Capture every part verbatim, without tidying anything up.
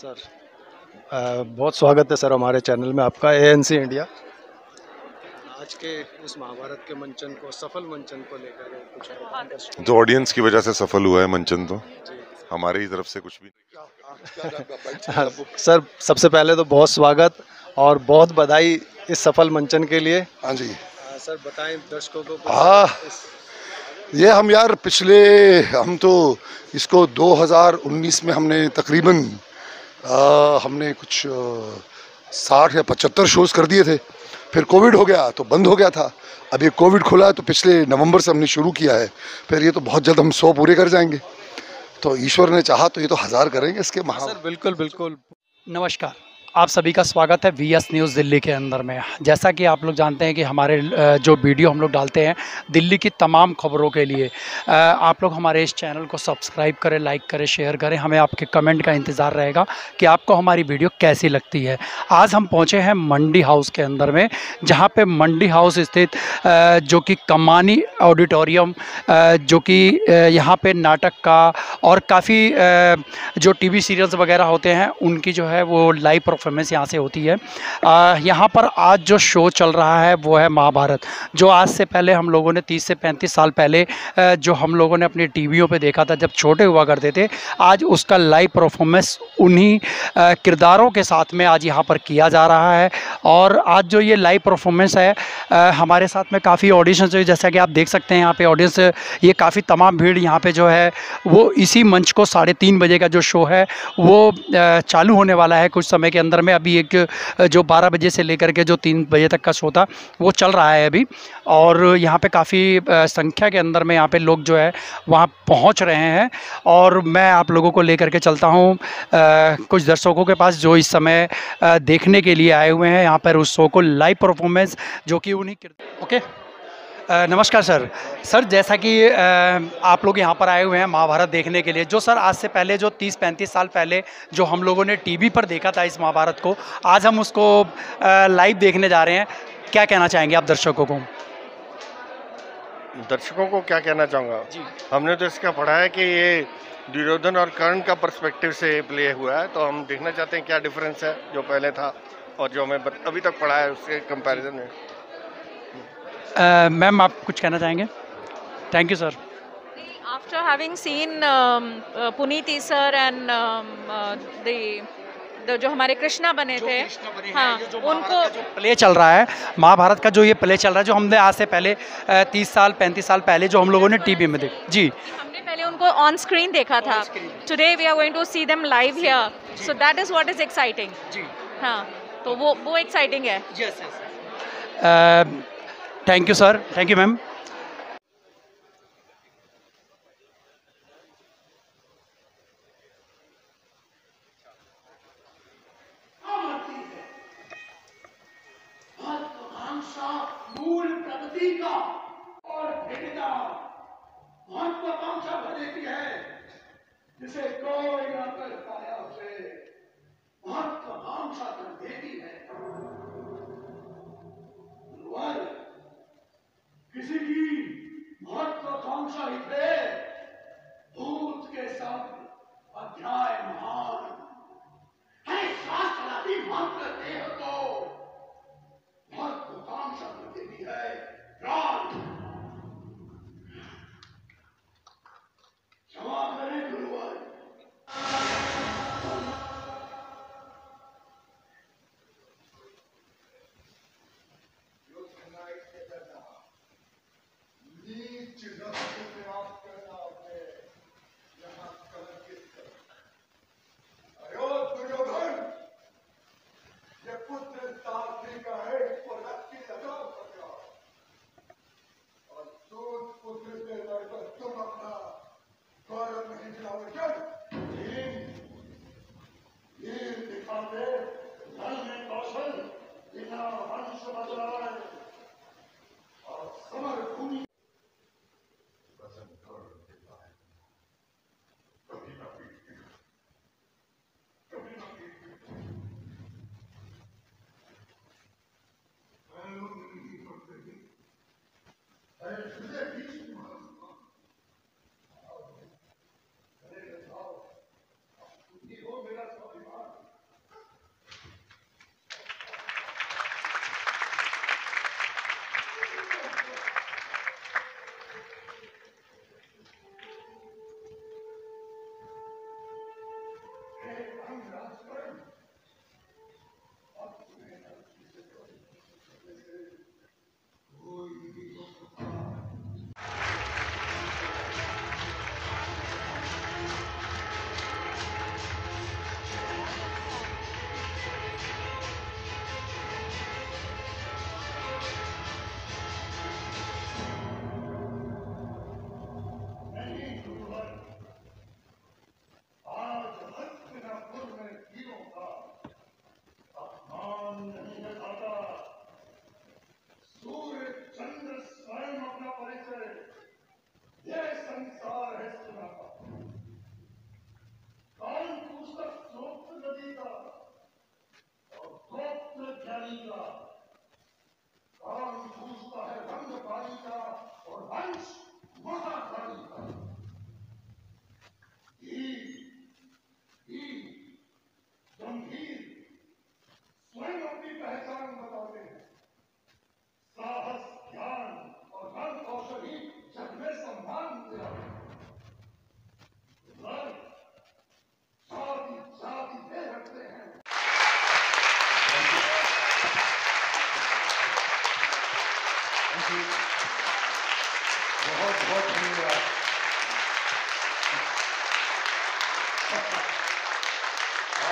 Sir आ, बहुत स्वागत है सर हमारे चैनल में आपका एएनसी इंडिया। आज के इस महाभारत के मंचन को सफल मंचन को लेकर जो ऑडियंस की वजह से सफल हुआ है मंचन, तो हमारी तरफ से कुछ भी नहीं। सर सबसे पहले तो बहुत स्वागत और बहुत बधाई इस सफल मंचन के लिए। हाँ जी सर बताएं दर्शकों को। हाँ ये हम यार पिछले हम तो इसको दो हज़ार उन्नीस में हमने तकरीबन आ, हमने कुछ साठ या पचहत्तर शोज़ कर दिए थे, फिर कोविड हो गया तो बंद हो गया था। अब ये कोविड खुला है तो पिछले नवंबर से हमने शुरू किया है, फिर ये तो बहुत जल्द हम सौ पूरे कर जाएंगे। तो ईश्वर ने चाहा तो ये तो हज़ार करेंगे इसके महा। सर बिल्कुल बिल्कुल नमस्कार, आप सभी का स्वागत है वी एस न्यूज़ दिल्ली के अंदर में। जैसा कि आप लोग जानते हैं कि हमारे जो वीडियो हम लोग डालते हैं दिल्ली की तमाम खबरों के लिए, आप लोग हमारे इस चैनल को सब्सक्राइब करें, लाइक करें, शेयर करें। हमें आपके कमेंट का इंतज़ार रहेगा कि आपको हमारी वीडियो कैसी लगती है। आज हम पहुंचे हैं मंडी हाउस के अंदर में, जहाँ पर मंडी हाउस स्थित जो कि कमानी ऑडिटोरियम, जो कि यहाँ पर नाटक का और काफ़ी जो टी वी सीरियल्स वगैरह होते हैं उनकी जो है वो लाइव परफॉर्मेंस यहाँ से होती है। यहाँ पर आज जो शो चल रहा है वो है महाभारत, जो आज से पहले हम लोगों ने तीस से पैंतीस साल पहले आ, जो हम लोगों ने अपनी टीवीओं पे देखा था जब छोटे हुआ करते थे। आज उसका लाइव परफॉर्मेंस उन्हीं किरदारों के साथ में आज यहाँ पर किया जा रहा है। और आज जो ये लाइव परफॉर्मेंस है आ, हमारे साथ में काफ़ी ऑडियंस, जैसा कि आप देख सकते हैं यहाँ पर ऑडियंस, ये काफ़ी तमाम भीड़ यहाँ पर जो है वो इसी मंच को साढ़े तीन बजे का जो शो है वो आ, चालू होने वाला है कुछ समय के अंदर में। अभी एक जो बारह बजे से लेकर के जो तीन बजे तक का शो था वो चल रहा है अभी, और यहाँ पे काफ़ी संख्या के अंदर में यहाँ पे लोग जो है वहाँ पहुँच रहे हैं। और मैं आप लोगों को लेकर के चलता हूँ कुछ दर्शकों के पास जो इस समय आ, देखने के लिए आए हुए हैं यहाँ पर उस शो को, लाइव परफॉर्मेंस जो कि उन्हीं। ओके नमस्कार सर। सर जैसा कि आप लोग यहाँ पर आए हुए हैं महाभारत देखने के लिए, जो सर आज से पहले जो तीस पैंतीस साल पहले जो हम लोगों ने टीवी पर देखा था इस महाभारत को, आज हम उसको लाइव देखने जा रहे हैं। क्या कहना चाहेंगे आप दर्शकों को? दर्शकों को क्या कहना चाहूँगा जी, हमने तो इसका पढ़ा है कि ये दुर्योधन और कर्ण का पर्सपेक्टिव से प्ले हुआ है, तो हम देखना चाहते हैं क्या डिफरेंस है जो पहले था और जो हमें अभी तक पढ़ा है उसके कंपेरिजन में। Uh, मैम आप कुछ कहना चाहेंगे? Thank you sir. After having seen Puneet Issar and the जो हमारे कृष्णा बने थे, हाँ, उनको प्ले चल रहा है महाभारत का, जो ये प्ले चल रहा है जो हमने आज से पहले तीस साल पैंतीस साल पहले जो हम लोगों ने टीवी में देखा जी, हमने पहले उनको ऑन स्क्रीन देखा था। Today we are going to see them live here, so that is what is exciting जी। हाँ तो वो वो एक्साइटिंग है। Yes yes, thank you sir, thank you ma'am. मूल प्रगति का और भेदता महत्वाकांक्षा बदलती है, जिसे कोई न कर पाया उसे महत्वाकांक्षा कर देती है। किसी की महत्वाकांक्षा इतने भूत के सब अध्याय महान है, शास्त्र आदि मंत्र देह को महत्वाकांक्षा देती है। रात क्षमा करें गुरुवर, बहुत बहुत धन्यवाद।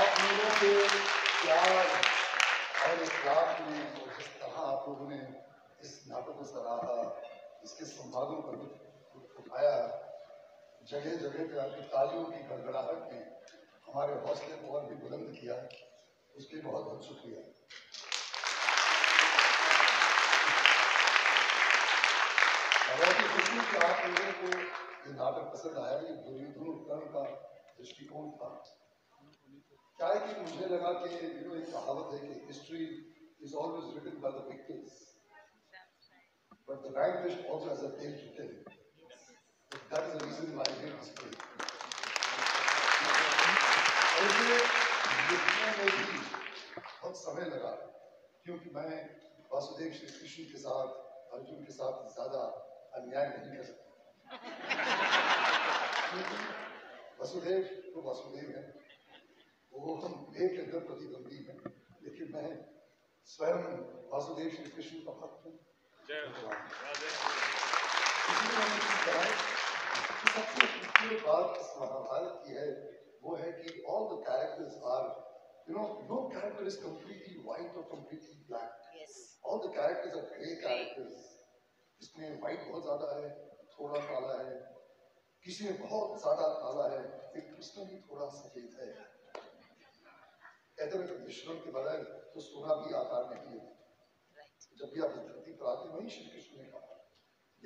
आप लोगों के प्यार और इखलास ने और जिस तरह आप लोगों ने इस नाटक को सराहा, इसके संवादों पर उठाया, जगह जगह पे आपकी तालियों की गड़गड़ाहट ने हमारे हौसले को और भी बुलंद किया, उसके बहुत बहुत शुक्रिया। बहुत ही खुशी कि आप लोगों को ये नाटक पसंद आया। ये दुर्योधन का दृष्टिकोण था क्या है कि मुझे लगा कि यू नो एक कहावत है कि history is always written by the pictures but the right also has a tale to tell. That is the reason why we history लिखने में भी बहुत समय लगा क्योंकि मैं वासुदेव श्री कृष्ण के साथ अर्जुन के साथ ज्यादा अन्याय नहीं कर सकता। वासुदेव तो वासुदेव है, वो हम एक अंदर प्रतिद्वंदी है, लेकिन मैं स्वयं वासुदेव श्री कृष्ण का भक्त हूँ। सबसे खूबसूरत बात इस महाभारत की है वो है कि all the characters are, you know, no character is completely white or completely black. Yes. All the characters are grey characters. इसमें white बहुत ज़्यादा है, थोड़ा काला है, किसी में बहुत ज़्यादा काला है, एक कृष्ण भी थोड़ा सफेद है। ऐसे में मिश्रण के बजाय तो सोना भी आकार नहीं है। जब भी आप इस धरती पर आते वही श्री कृष्ण ने कहा।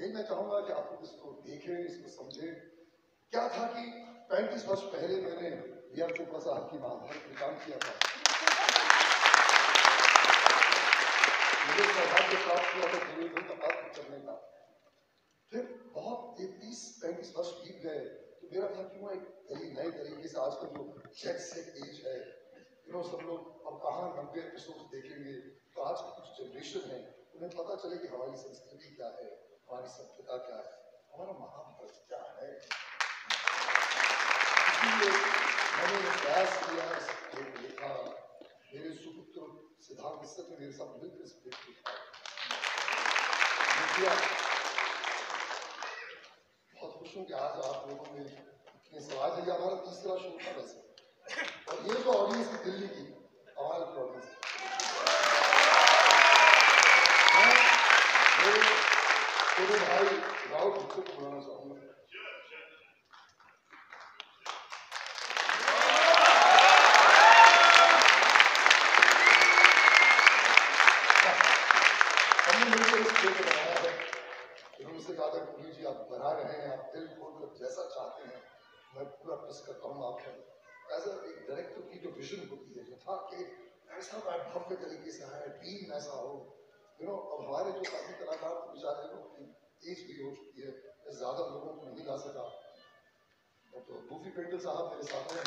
यही मैं चाहूँगा कि आप इसको देखें, इसको समझें। क्या था कि पैंतीस वर्ष पहले मैंने वीआर चोपड़ा साहब की महाभारत में काम किया था। मुझे सौभाग्य प्राप्त हुआ था दुर्योधन का पात्र करने का। फिर बहुत तीस पैंतीस वर्ष बीत गए तो मेरा था क्यों एक गरीब नए तरीके से आजकल जो जेट सेट एज है, यू नो, सब लोग अब कहाँ नब्बे एपिसोड देखेंगे, तो आज की कुछ जनरेशन है उन्हें पता चले कि हमारी संस्कृति क्या है, हमारी सभ्यता क्या है, हमारा महाभारत क्या है। मैंने प्रयास किया, लिखा, मेरे सुपुत्र सिद्धार्थ मिश्रा ने मेरे साथ मिलकर इस पेज लिखा, बहुत खुश हूँ कि आज आप लोगों ने इतने सवाल किए। हमारा तीसरा शो था वैसे, और ये तो ऑडियंस दिल्ली की हमारे प्रोग्राम से मैं भाई राहुल को बुलाना चाहूँगा। तरीके से है टीम ऐसा हो, यू नो, अब हमारे जो साथी कलाकार बेचारे लोग एज भी हो चुकी है, ज्यादा लोगों को नहीं ला सका। तो गुफी पेंडल साहब मेरे साथ हैं,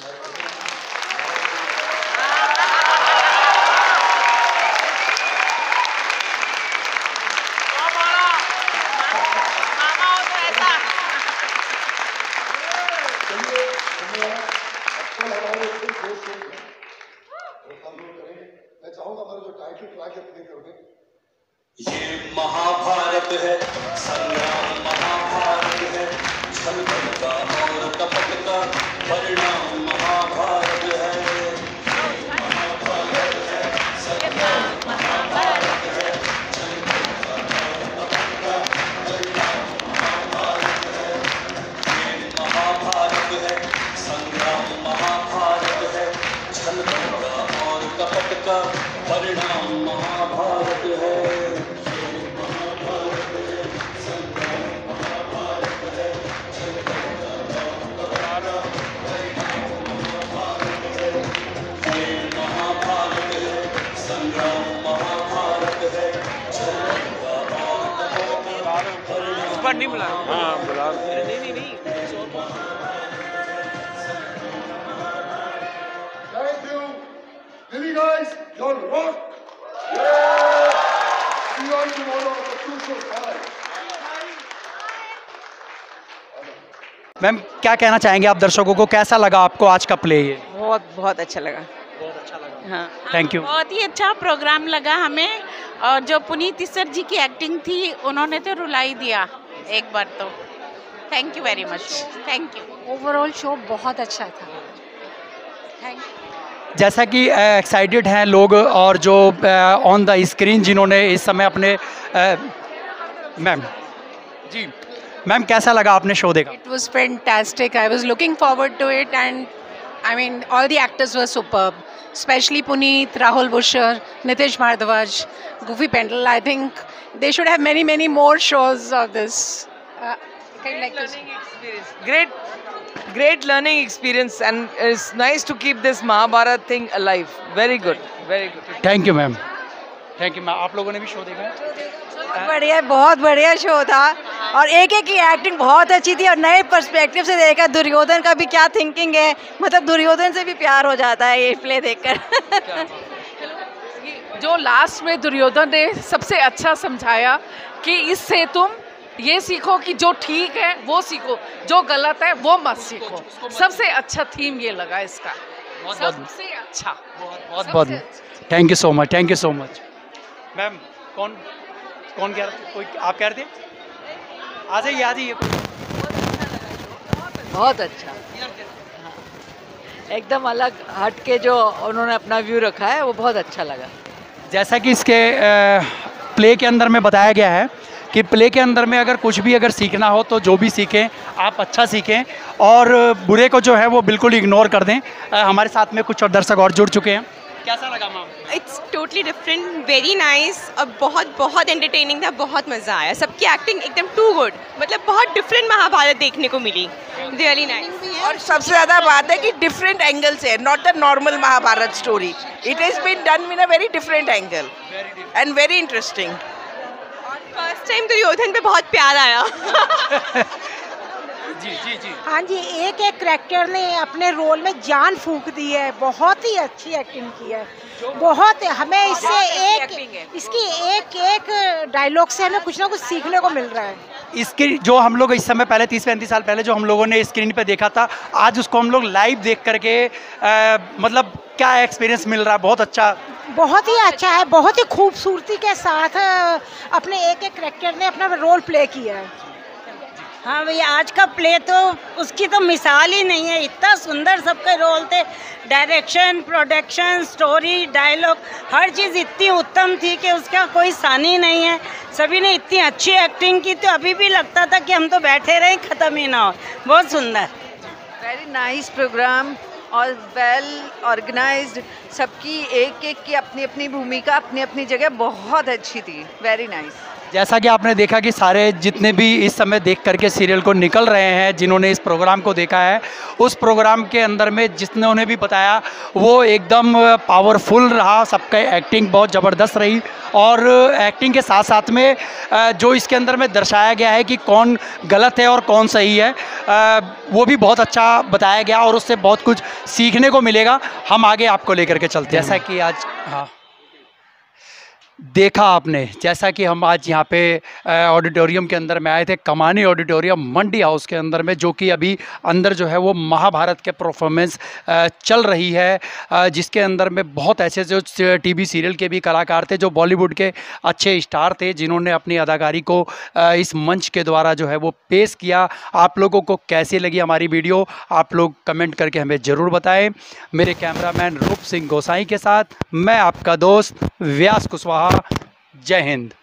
मैम क्या कहना चाहेंगे आप दर्शकों को, कैसा लगा आपको आज का प्ले? ये बहुत बहुत अच्छा लगा, बहुत अच्छा लगा, हाँ, थैंक यू। बहुत ही अच्छा प्रोग्राम लगा हमें, और जो पुनीत इस्सर जी की एक्टिंग थी उन्होंने तो रुलाई दिया। एक बार तो। Thank you very much, thank you. Overall show बहुत अच्छा था, थैंक यू। जैसा कि एक्साइटेड हैं लोग और जो ऑन द स्क्रीन जिन्होंने इस समय अपने मैम जी मैम कैसा लगा आपने शो देखा? It was fantastic, I was looking forward to it and I mean all the actors were superb, specially Puneet, Rahul Bhuchar, Nitish Bharadwaj, Gufi Paintal. I think they should have many many more shows of this kind of learning experience. Great great learning experience and it's nice to keep this Mahabharat thing alive. Very good, very good. Thank you ma'am. Thank you ma'am. आप लोगों ने भी show देखा? बहुत बढ़िया, बहुत बढ़िया show था और एक एक की एक्टिंग बहुत अच्छी थी और नए पर्सपेक्टिव से देखा दुर्योधन का भी क्या थिंकिंग है, मतलब दुर्योधन से भी प्यार हो जाता है ये प्ले देखकर. जो लास्ट में दुर्योधन ने सबसे अच्छा समझाया कि इससे तुम ये सीखो कि जो ठीक है वो सीखो, जो गलत है वो मत सीखो. सबसे अच्छा थीम ये लगा इसका, सबसे अच्छा. बहुत बहुत thank you so much, thank you so much ma'am. कौन कौन कह रहे, कोई आप कह रहे थे? आ जाइए, आ जाइए. बहुत अच्छा, एकदम अलग हट के जो उन्होंने अपना व्यू रखा है वो बहुत अच्छा लगा. जैसा कि इसके प्ले के अंदर में बताया गया है कि प्ले के अंदर में अगर कुछ भी अगर सीखना हो तो जो भी सीखें आप अच्छा सीखें और बुरे को जो है वो बिल्कुल इग्नोर कर दें. हमारे साथ में कुछ और दर्शक और जुड़ चुके हैं. कैसा लगा ma'am? It's totally different, very nice और बहुत बहुत एंटरटेनिंग था, बहुत मज़ा आया. सबकी एक्टिंग एकदम टू गुड, मतलब बहुत डिफरेंट महाभारत देखने को मिली, रियली नाइस. और सबसे ज़्यादा बात है कि डिफरेंट एंगल से, not the normal Mahabharat story, it has been done in a very different angle and very interesting. First time Duryodhan पे बहुत प्यार आया. जी जी जी हाँ जी, एक एक करैक्टर ने अपने रोल में जान फूंक दी है, बहुत ही अच्छी एक्टिंग की है. बहुत हमें इससे एक इसकी एक एक डायलॉग से हमें कुछ ना कुछ सीखने को मिल रहा है. इसके जो हम लोग इस समय पहले तीस पैंतीस साल पहले जो हम लोगों ने स्क्रीन पे देखा था, आज उसको हम लोग लाइव देख करके आ, मतलब क्या एक्सपीरियंस मिल रहा है. बहुत अच्छा, बहुत ही अच्छा है, बहुत ही खूबसूरती के साथ अपने एक एक करैक्टर ने अपना रोल प्ले किया है. हाँ भैया, आज का प्ले तो उसकी तो मिसाल ही नहीं है. इतना सुंदर सबके रोल थे, डायरेक्शन, प्रोडक्शन, स्टोरी, डायलॉग, हर चीज़ इतनी उत्तम थी कि उसका कोई सानी नहीं है. सभी ने इतनी अच्छी एक्टिंग की तो अभी भी लगता था कि हम तो बैठे रहें, ख़त्म ही ना हो. बहुत सुंदर, वेरी नाइस प्रोग्राम और वेल ऑर्गेनाइज्ड. सबकी एक एक की अपनी अपनी भूमिका अपनी अपनी जगह बहुत अच्छी थी, वेरी नाइस. जैसा कि आपने देखा कि सारे जितने भी इस समय देख करके सीरियल को निकल रहे हैं, जिन्होंने इस प्रोग्राम को देखा है, उस प्रोग्राम के अंदर में जिसने उन्हें भी बताया वो एकदम पावरफुल रहा. सबका एक्टिंग बहुत ज़बरदस्त रही और एक्टिंग के साथ साथ में जो इसके अंदर में दर्शाया गया है कि कौन गलत है और कौन सही है वो भी बहुत अच्छा बताया गया और उससे बहुत कुछ सीखने को मिलेगा. हम आगे आपको लेकर के चलते हैं. जैसा कि आज हाँ देखा आपने, जैसा कि हम आज यहाँ पे ऑडिटोरियम के अंदर में आए थे, कमानी ऑडिटोरियम मंडी हाउस के अंदर में, जो कि अभी अंदर जो है वो महाभारत के परफॉर्मेंस चल रही है, जिसके अंदर में बहुत ऐसे जो टीवी सीरियल के भी कलाकार थे, जो बॉलीवुड के अच्छे स्टार थे, जिन्होंने अपनी अदाकारी को इस मंच के द्वारा जो है वो पेश किया. आप लोगों को कैसी लगी हमारी वीडियो, आप लोग कमेंट करके हमें ज़रूर बताएं. मेरे कैमरा मैन रूप सिंह गोसाई के साथ मैं आपका दोस्त व्यास कुशवाहा. जय हिंद.